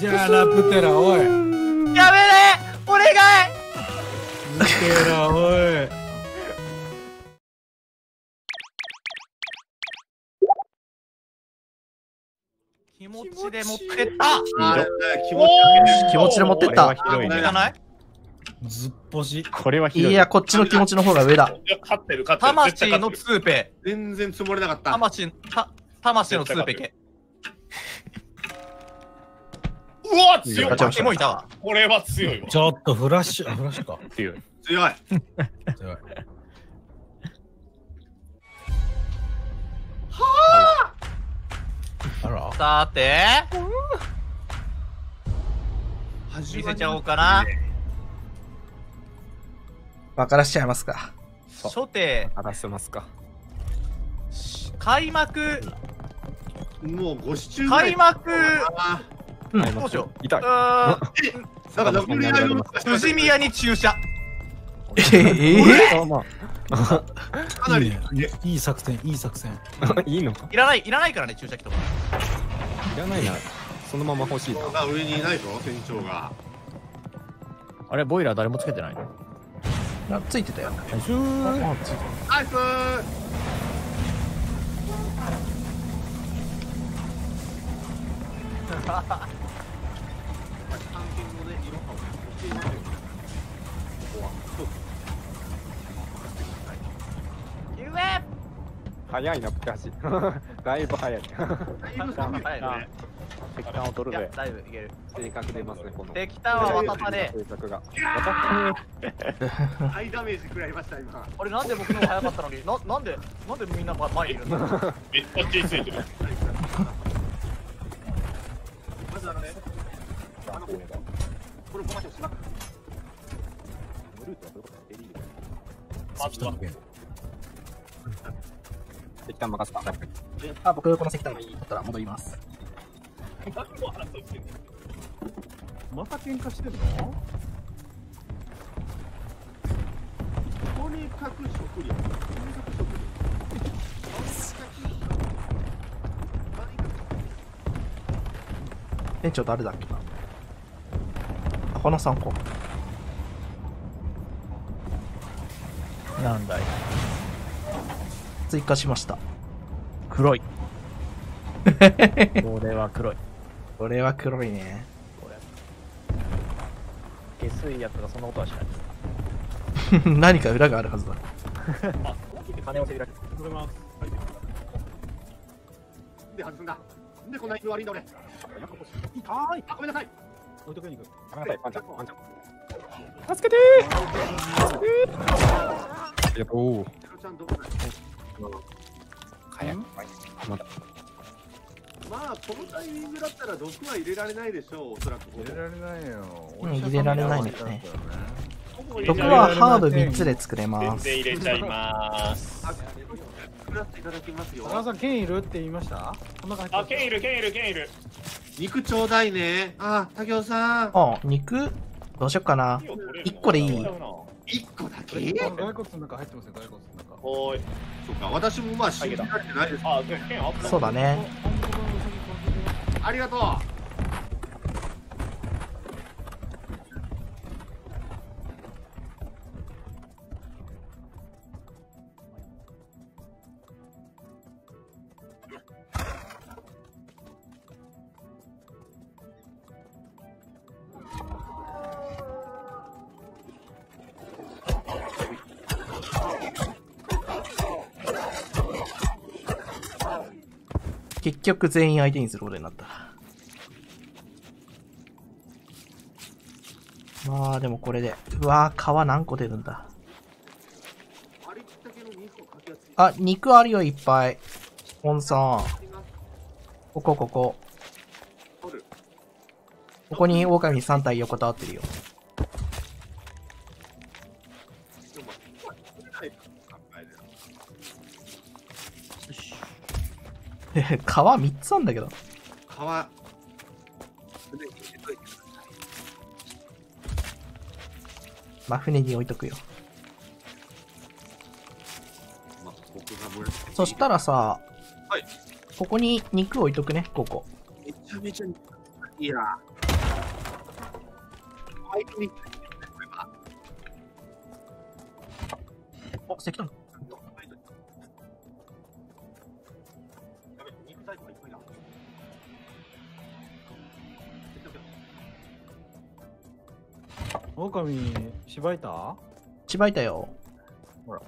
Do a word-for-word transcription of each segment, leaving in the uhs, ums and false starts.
じゃあラプテラ、おいやめれ、お願いラプテラ、おい気持ちで持ってった気持ちで持ってったずっぽし。これはひどい。いや、こっちの気持ちの方が上だ。勝ってる、勝ってる。魂のツーペイ。全然積もれなかった。魂、た、魂のツーペイけ。うわ、強い。勝ちもいたわ。これは強いわ。ちょっとフラッシュ、フラッシュか。強い。強い。強い。はぁー！さて、見せちゃおうかな。分からしちゃいますか。初手話せますか。開幕もうご視聴開幕どうしよう。痛い。富士宮に注射。ええ。かなりいい作戦、いい作戦。いいのか。いらないいらないからね、注射器とか。いらないな。そのまま欲しいな。上にいないぞ船長が。あれボイラー誰もつけてない。ついてたよ。ナイス。早いな、プチ走。だいぶ早い。敵弾を取るで。だいぶいける。正確でますね、この。敵弾は渡され。ハイダメージ食らいました、今。あれ、なんで僕の方が早かったのに、な、なんで、なんでみんな前にいるんだ。めっちゃ血ついてる。まずあのね。あの、これ、これ、こまちをしまく。石炭任せた。あ、僕、この石炭に取ったら戻ります。また喧嘩してるの？とにかく食料。店長誰だっけな。この三個。なんだい。追加しました。黒い。これは黒い。これは黒いね。下水やつがそんなことはしない。何か裏があるはずだ。金をせびらけ。取れます。で外すんだ。でこんなに悪いんだ俺。はーい。あ、ごめんなさい。置いとくに行く。ごめんなさい。パンちゃん、パンちゃん。助けてー。助けてー。やっほー。早い。まだ。まあこのタイミングだったら毒は入れられないでしょう、おそらく。入れられないよ。入れられないですね。毒はハードみっつで作れます。全然入れちゃいます。作らせていただきますよ。皆さん剣いるって言いました？あ、剣いる剣いる剣いる。肉ちょうだいね。あ、竹雄さん。あ、肉どうしよっかな。いっこでいい。いっこだけ？骸骨の中入ってますよ、骸骨の中。おーい。そうか、私もまあ信じられてないです。あ、剣あった。そうだね。ありがとう。結局全員相手にすることになった。まあでもこれで、うわー皮何個出るんだ。あ、肉あるよいっぱい。ポンさん。ここここ。ここに狼さん体横たわってるよ。皮みっつあんだけど。皮。まあ、船に置いとくよ。まあ、僕がもらって。そしたらさ、はい、ここに肉置いとくね、ここ。めちゃめちゃいいや。相手に。お、石炭。オオカミ、しばいた？しばいたよ。ほら。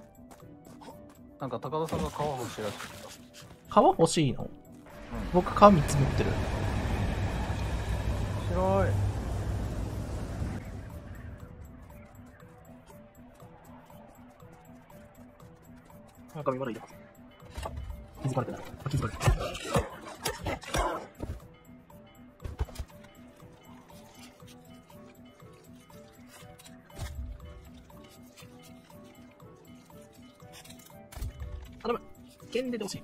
なんか高田さんが皮欲しいらしい。皮欲しいの？うん、僕皮みっつ持ってる。白い。オオカミまだいる。気づかれてない。気づかれてない。剣で出てほしい。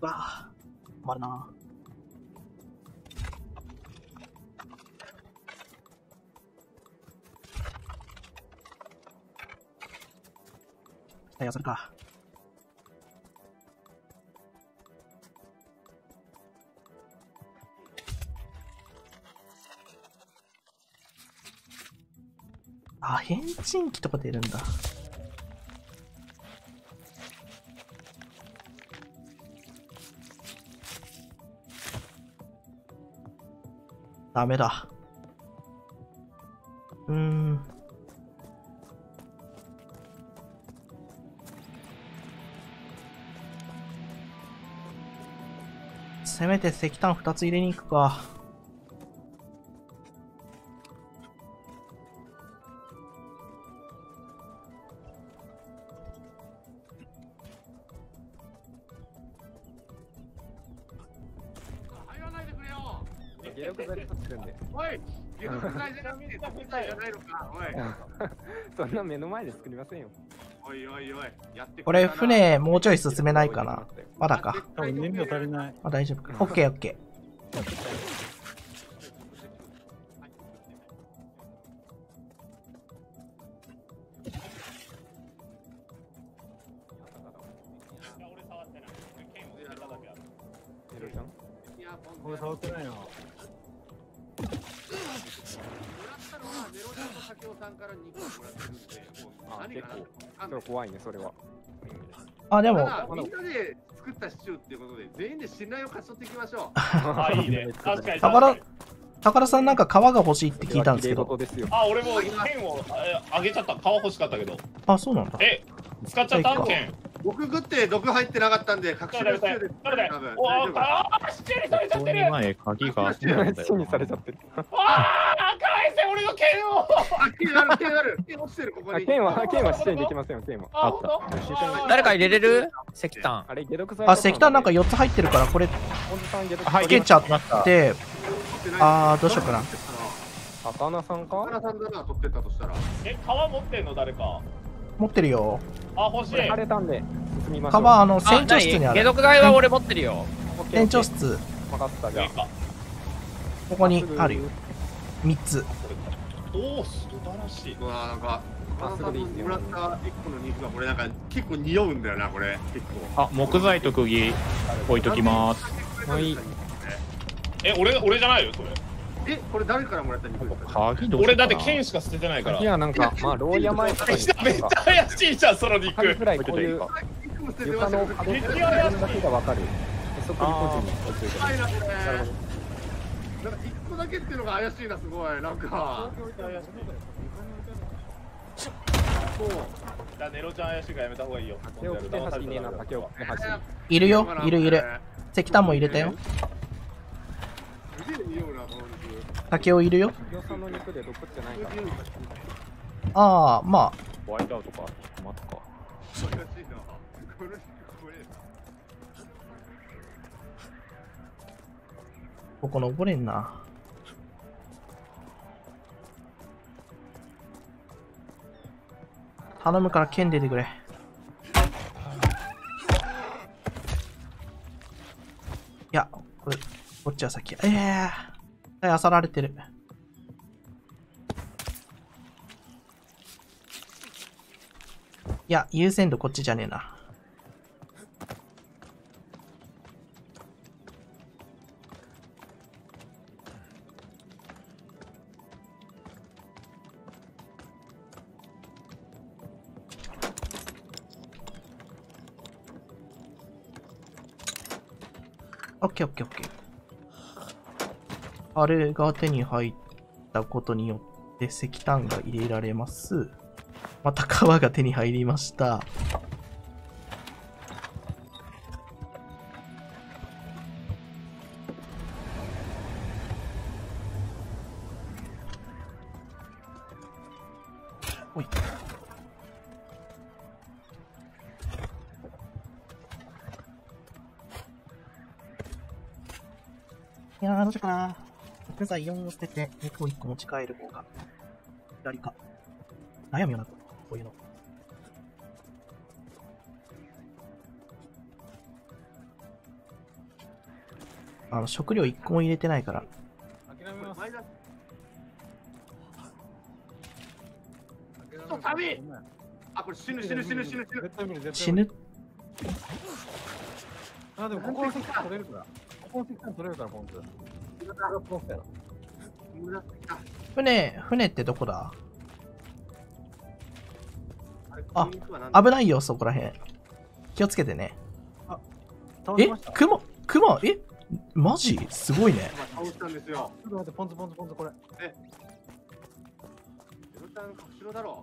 わあ、困るな。期待するか。あ、変人機とか出るんだ。ダメだ。うーん。せめて石炭ふたつ入れに行くか。そんな目の前で作りませんよ。おいおいおい、やってこれ船もうちょい進めないかな。まだか。多分燃料足りない。あ、大丈夫か。オッケーオッケー。これ触ってないよ。怖いね、それは。あ、でもみんなで作ったシチューっていうことで全員で信頼を勝ち取っていきましょう。あ、いいね。確かに。高田さんなんか皮が欲しいって聞いたんですけど。あ、俺も剣をあげちゃった。皮欲しかったけど。あ、そうなんだ。え、使っちゃった剣。毒食って毒入ってなかったんで隠しシチューです。ああ、シチューにされちゃってる。前鍵がシチューにされちゃってる。ああ、返せ俺の剣を。あ、剣ある、剣ある。剣落ちてる、ここに。剣は、剣はシチューにできませんよ、剣は。あった。誰か入れれる？石炭。あれ、解毒剤。あ、石炭なんかよっつ入ってるからこれつけちゃって。ああ、どうしようかな。高菜さんか？高菜さんだな、取ってったとしたら。え、皮持ってんの誰か？持ってるよ。あ、欲しい。枯れたんで進みましょう。あの船長室にある。解毒剤は俺持ってるよ。船長室。分かったじゃん。ここにあるよ。三つ。おお、素晴らしい。うわー、なんか。あ、すごいいいですよ。もらった一個の肉がこれなんか結構匂うんだよなこれ。結構。あ、木材と釘置いときます。はい。え、俺俺じゃないよそれ。え、これ誰からもらった肉ですか？俺だって剣しか捨ててないから。いや、なんかまあ牢屋前とかに。めっちゃ怪しいじゃんその肉。カニフライこういう床の壁にだけがわかる。そこに個人に落ちる。なるほど。なんかいっこだけっていうのが怪しいな、すごいなんか。そう。じゃあネロちゃん怪しいからやめた方がいいよ。手を切って端にねな竹を切って端。いるよ、いるいる。石炭も入れたよ。竹を入れよ。ああ、まあ。ホワイトアウトか。マツか。ここ登れんな。頼むから剣出てくれ。いや、これ、こっちは先。ええー。あさられてる。いや、優先度こっちじゃねえな。オッケーオッケーオッケー。あれが手に入ったことによって石炭が入れられます。また川が手に入りました。おい。いやー、どうしようかな。木材よんを捨てて、肉をいっこ持ち帰る方が、左か。悩むよな、こういうの。あの、食料いっこも入れてないから。諦めます。あ、これ死ぬ死ぬ死ぬ死ぬ死ぬ。死ぬ。あ、でもここの石炭取れるから。ここの石炭取れるから、ポンズ。船、船ってどこだ？あ、危ないよ、そこらへん。気をつけてね。え、クマ、クマ、え、マジすごいね。倒したんですよ。ちょっと待って、ポンズポンズポンズ、これ。え、ゼロタン隠しろだろ。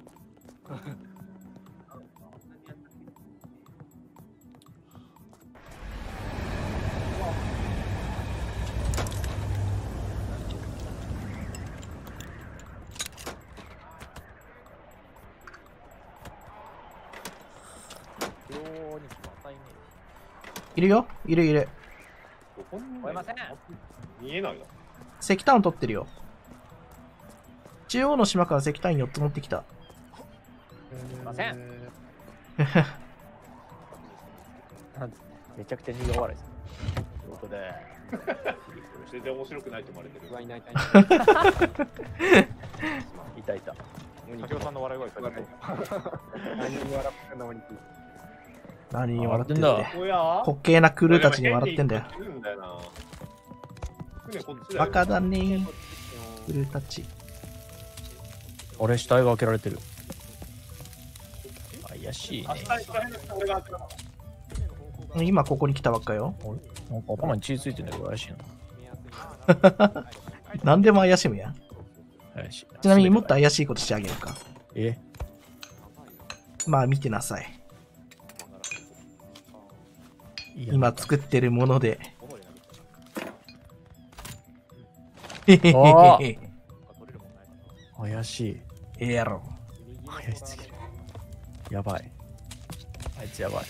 いるよ、いるいる。見えないな。石炭を取ってるよ。中央の島から石炭よっつ持ってきた。すいません。めちゃくちゃ苦笑いです。ということで、全然面白くないと思われてる。いないいたいた。竹尾さんの笑い声。何に笑ってんだ。滑稽なクルーたちに笑ってんだよ。バカだね。クルーたち。あれ、死体が開けられてる。怪しいね。今ここに来たばっかよ。なんか頭に血ついてんだけど怪しいな。何でも怪しむやん。ちなみにもっと怪しいことしてあげるか。え？まあ見てなさい。今作ってるもので。怪しい。ええやろ。怪しすぎる。やばい。あいつやばい。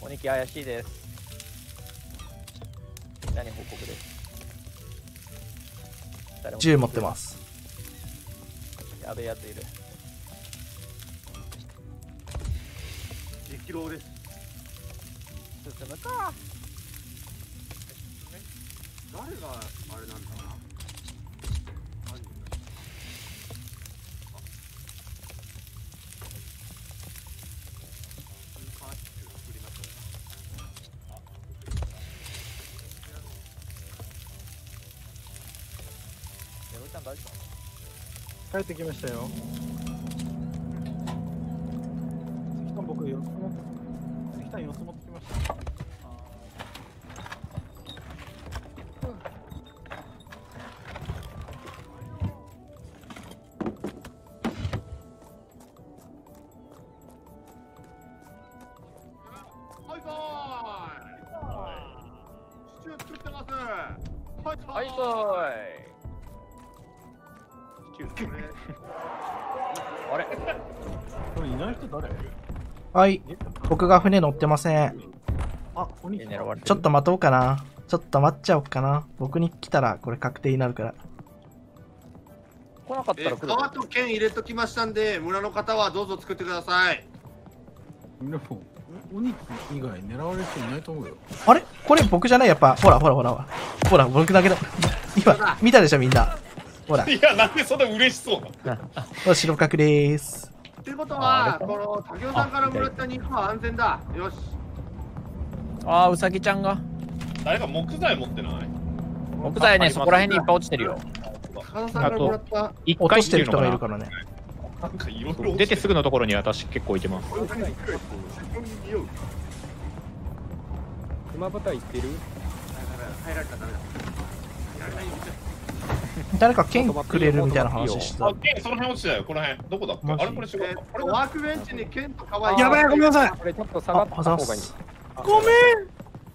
おにき怪しいです。何報告です。銃持ってます。やべえやついる。疲労です。進むか。誰があれなんだな。帰ってきましたよ。僕よっつ持ってきたんよっつ持ってきました。はい、僕が船乗ってません。ちょっと待とうかな。ちょっと待っちゃおうかな。僕に来たらこれ確定になるから。来なかったら来る。川と剣入れときましたんで、村の方はどうぞ作ってください。お肉以外狙われる人いないと思うよ。あれこれ僕じゃないやっぱ。ほらほらほらほら。ほら、僕だけだ。今、見たでしょみんな。ほら。いや、なんでそんな嬉しそうな。お白角でーす。ということは、この竹雄さんからもらった肉は安全だ。よし。ああ、うさぎちゃんが。誰か木材持ってない。木材ね、そこら辺にいっぱい落ちてるよ。あと、一回落ちてる人がいるからね。出てすぐのところに私結構いてます。熊畑行ってる？誰か剣くれるみたいな話した。あ、剣その辺落ちたよ。この辺どこだっけ？あれこれ違う。これワークベンチに剣と可愛い。やばいごめんなさい。これちょっと下がった方がいい。ごめん。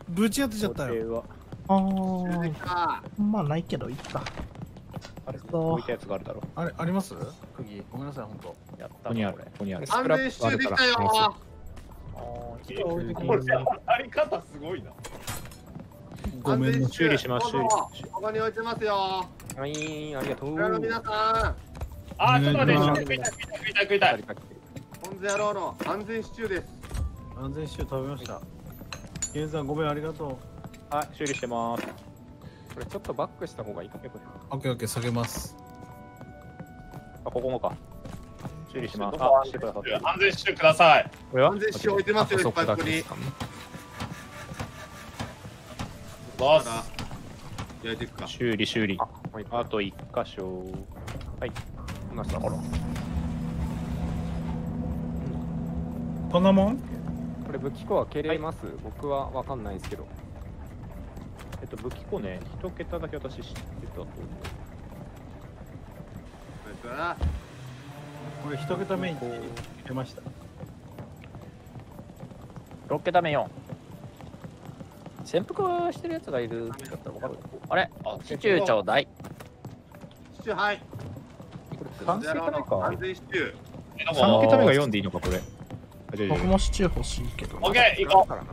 ぶち当てちゃったよ。ああ。まあないけどいっか。あれ置いたやつがあるだろう。あれあります？釘。ごめんなさい本当。ここにある。ここにある。スクラップシューできたよ。これあり方すごいな。ごめん、修理します。修理。ここに置いてますよ。はい、ありがとう。皆さん。あ、ちょっと待って、食いたい、食いたい、食いたい。ポンズ野郎の安全シチューです。安全シチュー食べました。ケンさん、ごめん、ありがとう。はい、修理してます。これちょっとバックした方がいいか。オッケー、オッケー、下げます。あ、ここもか。修理します。あ、してください。安全シチューください。安全シチュー置いてますよ、いっぱいここに。焼いていくか。修理修理。あと一箇所。はい。なしたほら。こんなもん？これ武器庫は蹴れます？僕はわかんないですけど。えっと武器庫ね、一桁だけ私知ってたと思う。これ一桁目に出ました。六桁目よん。潜伏してるやつがいるだったら分かる。あれ、シチューちょうだい。シチューはい。これ三桁目か。三桁目がよんでいいのかこれ。僕もシチュー欲しいけど。オッケー行こう。これ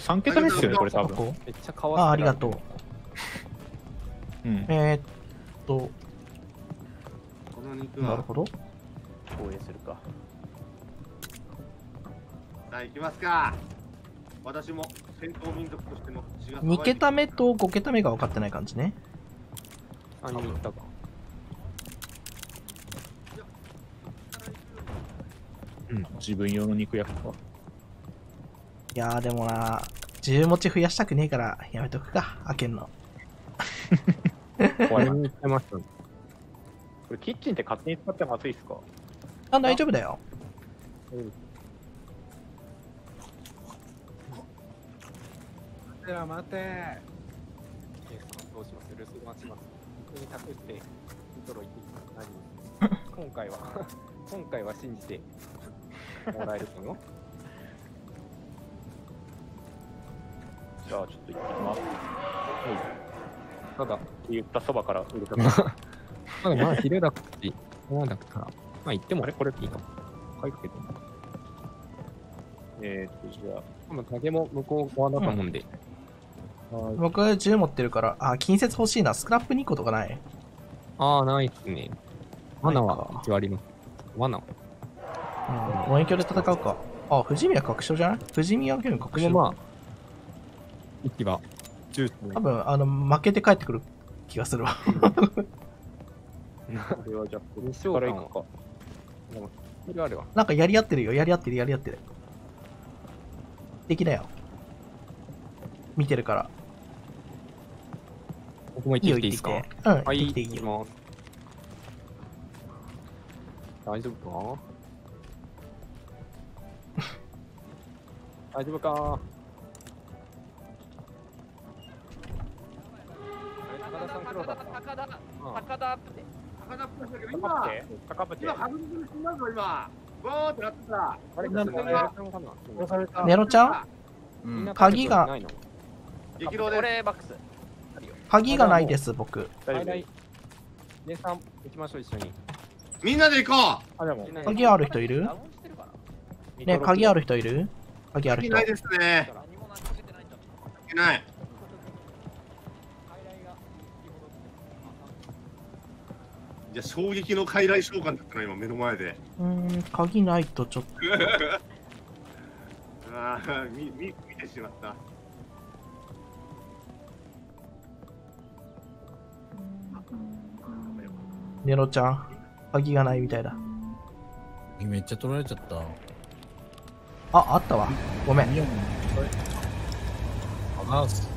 三桁目ですよねこれ多分。めっちゃ変わった。あありがとう。えっと。なるほど。応援するか。さあ行きますか。私も。に桁目とご桁目が分かってない感じね。あ、に行ったか。うん、自分用の肉焼くか。いやーでもな、じゅう持ち増やしたくねえからやめとくか、開けんの。これキッチンって勝手に使っても熱いっすか？あ、大丈夫だよ。うん待てー。どうします？留守待ちます。本当に託してイントロ行って何？今回は今回は信じてもらえるの？じゃあちょっと行ってきます。はい。ただ言ったそばから売れた。まだまあ昼だし、まだからまあ行ってもあれこれいいかも。はいけど。えっとじゃあ今影も向こう側だと思うんで。僕じゅう持ってるから、あ、近接欲しいな、スクラップにことかない？ああ、ないっすね。罠は一応あります。罠。うん、遠距離で戦うか。あ、富士宮確証じゃない？富士宮県確証。まあ、息は、重視ね。多分、あの、負けて帰ってくる気がするわ。これはじゃあ、これからいいのか。なんかやり合ってるよ、やり合ってる、やり合ってる。敵だよ。見てるから。僕も行ってきていいですか？うん、行ってきます。大丈夫か？大丈夫か？高田さん黒田。高田。高田。高田っぽいんだけど今。高田。今ハグに死んだぞ今。わーってなってた。あれなんだ。ネロちゃん？鍵が。激動でバックス。鍵がないです、僕。姉さん、行きましょう、一緒に。みんなで行こう！鍵ある人いる？ね、鍵ある人いる？鍵ある人。ないですね。いない。じゃあ、衝撃の傀儡召喚だったな、今、目の前で。うん、鍵ないとちょっと。ああ、見てしまった。ネロちゃん、鍵がないみたいだ。めっちゃ取られちゃった。あ、あったわ。ごめん。離す。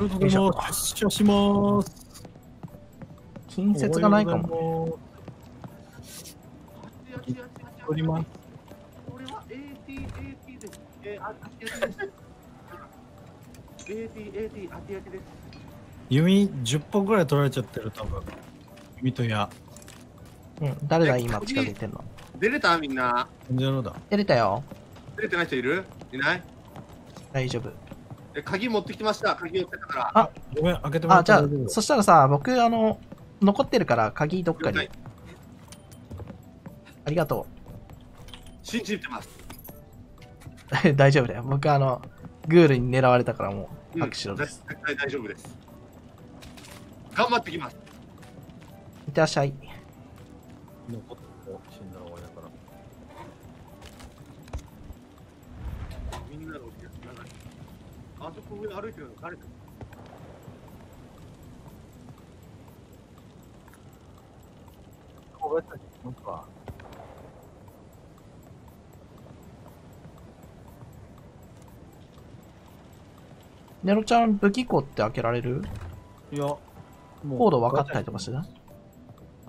出社します。近接がないかも。おります。俺は エーティーエーティー です。えー、あてやてです。エーティーエーティー あてやてです。弓じゅっぽんぐらい取られちゃってる多分。弓と矢。うん。誰が今近づいてんの？出れたみんな。出れたよ。出れてない人いる？いない？大丈夫。え、鍵持ってきました。鍵持ってたから。あ、ごめん開けてもらって。あ、じゃあそしたらさ、僕あの残ってるから鍵どっかに。ありがとう。信じてます。大丈夫だよ。僕あのグールに狙われたからもう拍手です。絶対大丈夫です。頑張ってきます。いってらっしゃい。残っても死んだら終わりだから。みんなの気がつかない。あそこ上歩いてるの誰だ。こうやってなんか。ネロちゃん、武器庫って開けられる？いや、もうコード分かったりとかしてない？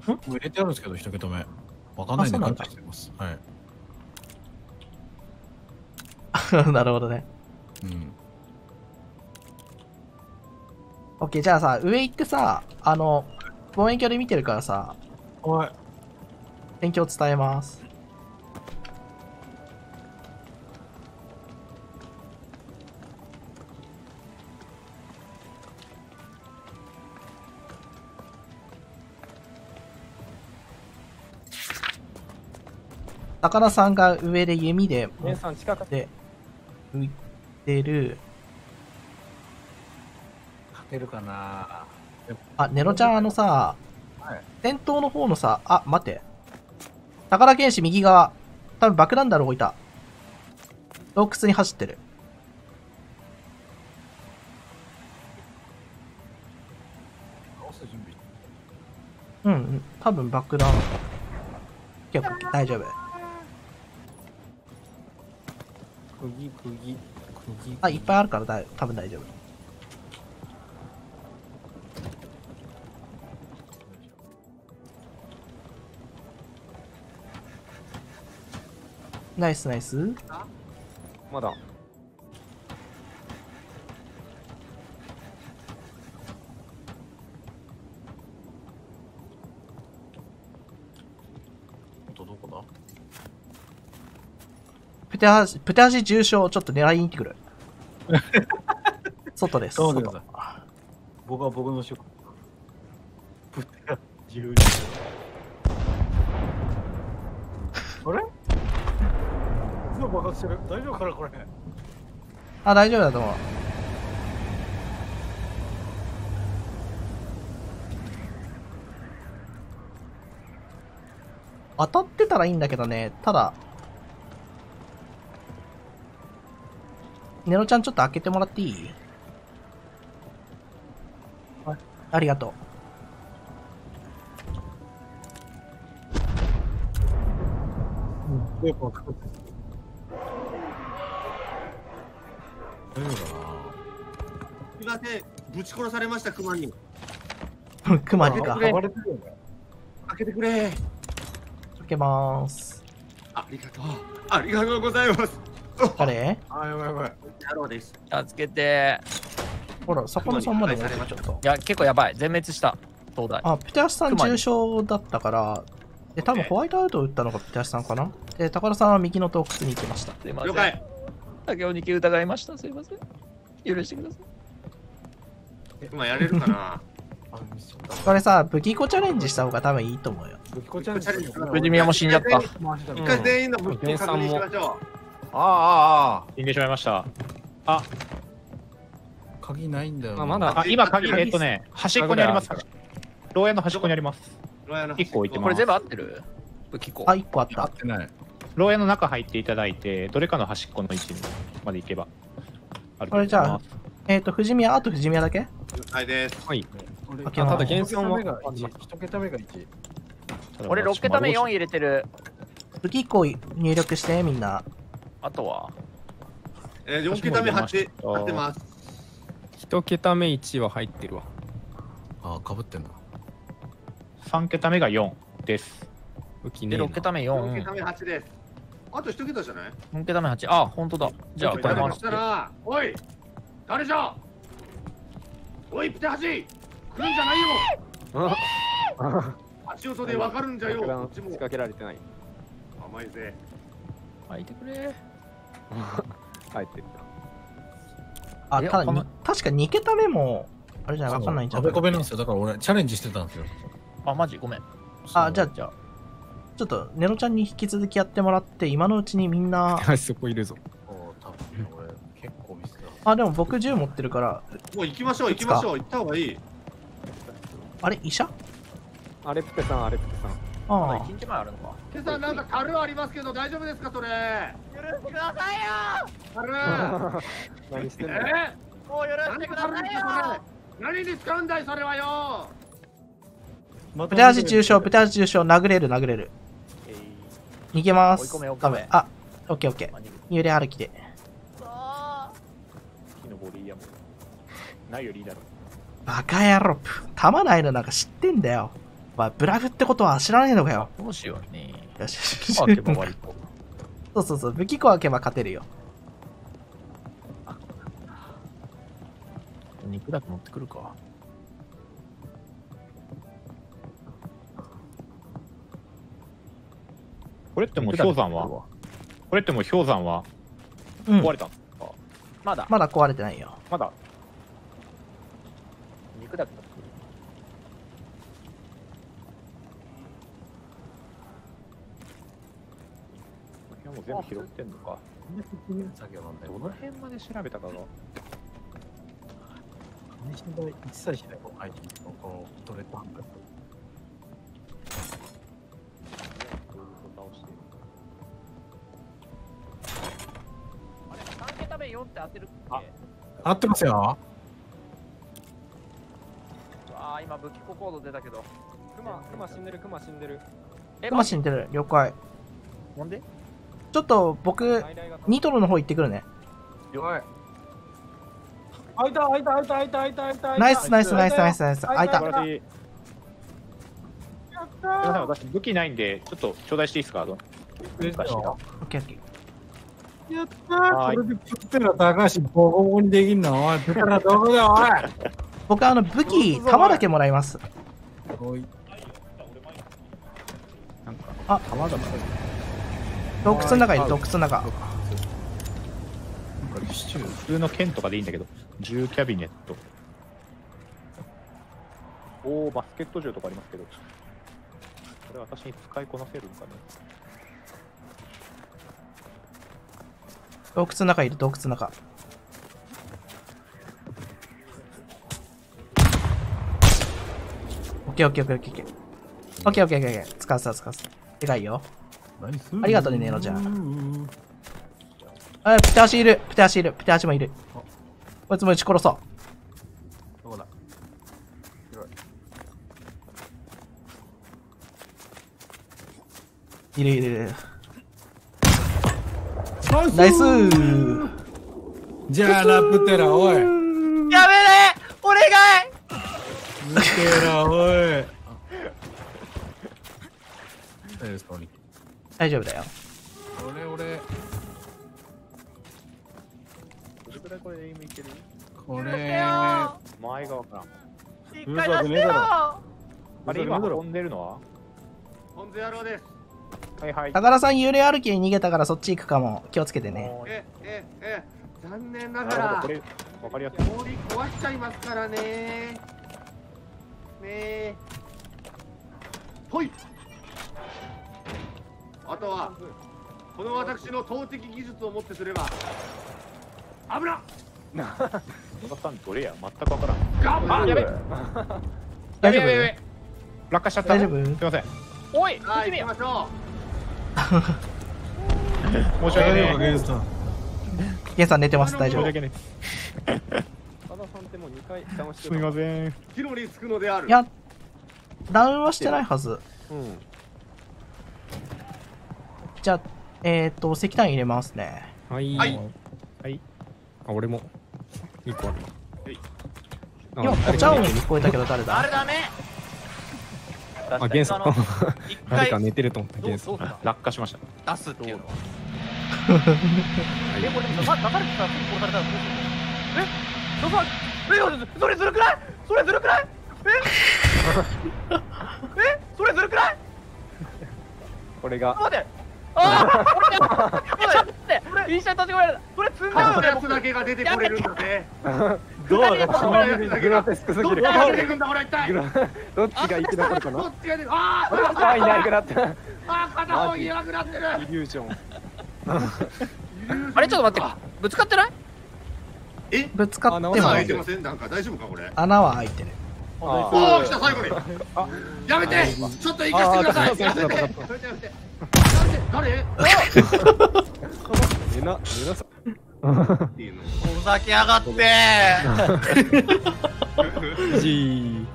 もう入れてあるんですけど、一桁目。分かんないんで勘違いしてます。はい。なるほどね。うん。オッケー、じゃあさ、上行ってさ、あの、望遠鏡で見てるからさ、おい。勉強伝えます。高田さんが上で弓で持って浮いてる。勝てるかなあ。ネロちゃん、あのさ、はい、先頭の方のさ、あ、待って。高田剣士右側。多分爆弾だろ、置いた。洞窟に走ってる。倒す準備。うんうん、多分爆弾。結構大丈夫。釘、釘、釘。あ、いっぱいあるからだ、多分大丈夫。ナイスナイス。まだ。あとどこだ？プテハシ、プテハシ重症、ちょっと狙いに行ってくる。外です。外。僕は僕の職。プテハシ重症。あれ？今爆発してる。大丈夫かなこれ。あ、大丈夫だと思う。当たってたらいいんだけどね。ただ。ネロちゃんちょっと開けてもらっていい？はい、ありがとう。うん、よくわかる。大丈夫かな？すいません、ぶち殺されました、熊に。熊にか。開けてくれ。開けまーす。ありがとう。ありがとうございます。誰？あ、やばいやばい。太郎です。助けて。ほら、魚さんまでやれまちょっと。いや、結構やばい。全滅した。東大。あ、ピテアシさん重傷だったから、え、多分ホワイトアウトを打ったのがピテアシさんかな。え、高田さんは右の洞窟に行きました。すいません。了解。竹をにき疑いました。すいません。許してください。え、今やれるかな。これさ、武器庫チャレンジした方が多分いいと思うよ。武器庫チャレンジ。藤宮も死んじゃった。一回全員の武器庫確認しましょう。ああああ死んでしまいました。あ、鍵ないんだよ。まだ今鍵、えっとね、端っこにありますから。牢屋の端っこにあります。いっこ置いてます。これ全部合ってる？武器庫。あ、いっこあった。合ってない。牢屋の中入っていただいて、どれかの端っこの位置まで行けば。これじゃあ、えっと富士宮、あと富士宮だけ。はいです。はい。ただ原産はいちけためがいち。俺ろっけためよん入れてる。武器庫入力してみんな。あとは、えー、よんけためはち、当てます。一桁目いちは入ってるわ。ああ、かぶってんだ。さん桁目がよんです。浮きねえな。で、ろく桁目よん。ろく桁目はちです。あといち桁じゃない？よん桁目はち。ああ、ほんとだ。じゃあ、これ回して。おい誰じゃおい、プテハチ来るんじゃないよ、えーえー、足音でわかるんじゃよ。こっちも仕掛けられてない。甘いぜ。入ってくれ。入ってった。あ、ただ、確かににけためも、あれじゃわかんないんじゃない？あべこべなんですよ。だから俺、チャレンジしてたんですよ。あ、マジごめん。あ、じゃあ、じゃあ、ちょっと、ネロちゃんに引き続きやってもらって、今のうちにみんな。そこいるぞ。あ、でも僕銃持ってるから。もう行きましょう、行きましょう、行った方がいい。あれ、医者？あれプテさん、あれプテさん。ああ、一日前あるのか。プテさん、なんか樽ありますけど、大丈夫ですか、それ。許してくださいよ。樽。何してんの？え？もう許してくださいよ。何に使うんだい、それはよ。プテハチ重傷、プテハチ重傷、殴れる、殴れる。逃げます。ダメ。あ、オッケー、オッケー。幽霊歩きで。ないよりいいだろう。バカ野郎、弾ないのなんか知ってんだよ。まあ、ブラフってことは知らないのかよ。どうしようね。よしよし。そうそうそう、武器庫開けば勝てるよ。肉だけ持ってくるか。これってもう氷山は。これってもう氷山は。うん、壊れたんですか。まだ。まだ壊れてないよ。まだ。肉だけ持ってくる。今もう全部拾ってんのか。どの辺まで調べたかが。一切しないこのアイテムのこのドレッドハンド。あれ三桁目よんって当てるっけ？合ってますよ。ああ今武器庫コード出たけど。クマクマ死んでるクマ死んでる。クマ死んでる。了解。なんで？ちょっと僕ニトロの方行ってくるね。了解。開いた開いた開いた開いた開いた開いた。ナイスナイスナイスナイスナイス。開いた。やったー。私武器ないんでちょっと頂戴していいですか？どう？オッケーオッケー。やったー。これでプッテラ高橋ボコボコにできんの？おいプッテラどこだよおい。僕はあの武器、弾だけもらいます。あ、弾だ。洞窟の中に洞窟の中。普通の剣とかでいいんだけど、銃キャビネット。おお、バスケット銃とかありますけど。これ私に使いこなせるのかね。洞窟の中いる、洞窟の中。オッケーオッケーオッケーオッケーオッケーオッケーオッケーオッケー使わせた使わせたでかいよ。ありがとうねネロちゃん。あプテハシいるプテハシいるプテハシもいる。こいつも撃ち殺そう。どこだいるいるいる。ナイスー。じゃあラプテラおいやめれお願いプテラおい大丈夫だよ。俺俺これで今いけるこれ前がわからん。一回出してよ。あれ今飛んでるのは飛んで野郎です。はいはい高田さん幽霊歩きに逃げたからそっち行くかも気をつけてね。えええ残念ながらこれわかりやすい氷壊しちゃいますからね。ねほいあとはこの私の投擲技術をもってすれば危なっ小田さんどれや全く分からん。あっやべ大丈夫落下しちゃった。大丈夫すいません。おい行きましょう。申し訳ないゲンさんゲンさん寝てます。大丈夫すみません。いや、ダウンはしてないはず。うん、じゃあ、えっと、石炭入れますね。はい。はい。あ、俺も。いっこある。いや、お茶を聞こえたけど誰だ？あれダメ。あ、ゲンさん。誰か寝てると思ったゲンさん。落下しました。出すっていうのは。え、これ、ま、流れてたら殺されたらどうする？え、どこ？え、それずるくない？それずるくない？え？え、それずるくない？これが。待って。ああ、一緒に閉じ込められた。これ積んだやつだけが出てこれるので。どうだ。グラテスクすぎる。どっちが生き残るかな。どっちが出る。ああ、いなくなった。ああ、片方いなくなってる。イリュージョン。あれちょっと待って。ぶつかってない？え、ぶつかってない。開いてません。なんか大丈夫かこれ。穴は開いてる。ああ、来た最後に。やめて。ちょっと生かしてください。やめて。やめて。誰？えな、えなさ。お酒上がって。じ。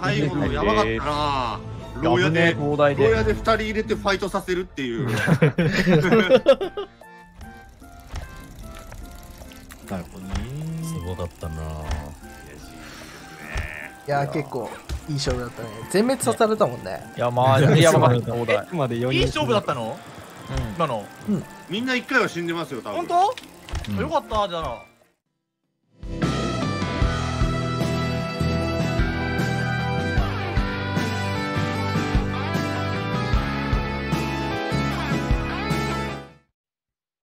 最後のやばかったな。牢屋で、牢屋で二人入れてファイトさせるっていう。なるほどね。すごかったな。いや、結構。いい勝負だったね。全滅させられたもんね。いや、まあ、やばかった。いい勝負だったの。今の。みんな一回は死んでますよ。多分。本当？よかったじゃあ。